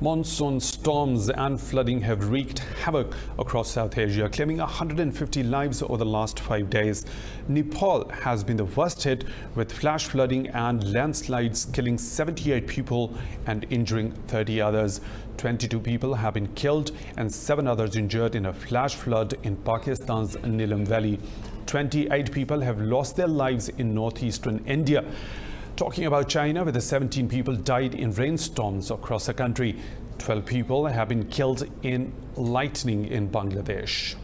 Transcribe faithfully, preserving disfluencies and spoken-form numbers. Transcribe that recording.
Monsoon storms and flooding have wreaked havoc across South Asia, claiming one hundred fifty lives over the last five days. Nepal has been the worst hit, with flash flooding and landslides killing seventy-eight people and injuring thirty others. twenty-two people have been killed and seven others injured in a flash flood in Pakistan's Neelam Valley. twenty-eight people have lost their lives in northeastern India. Talking about China, where the seventeen people died in rainstorms across the country. twelve people have been killed in lightning in Bangladesh.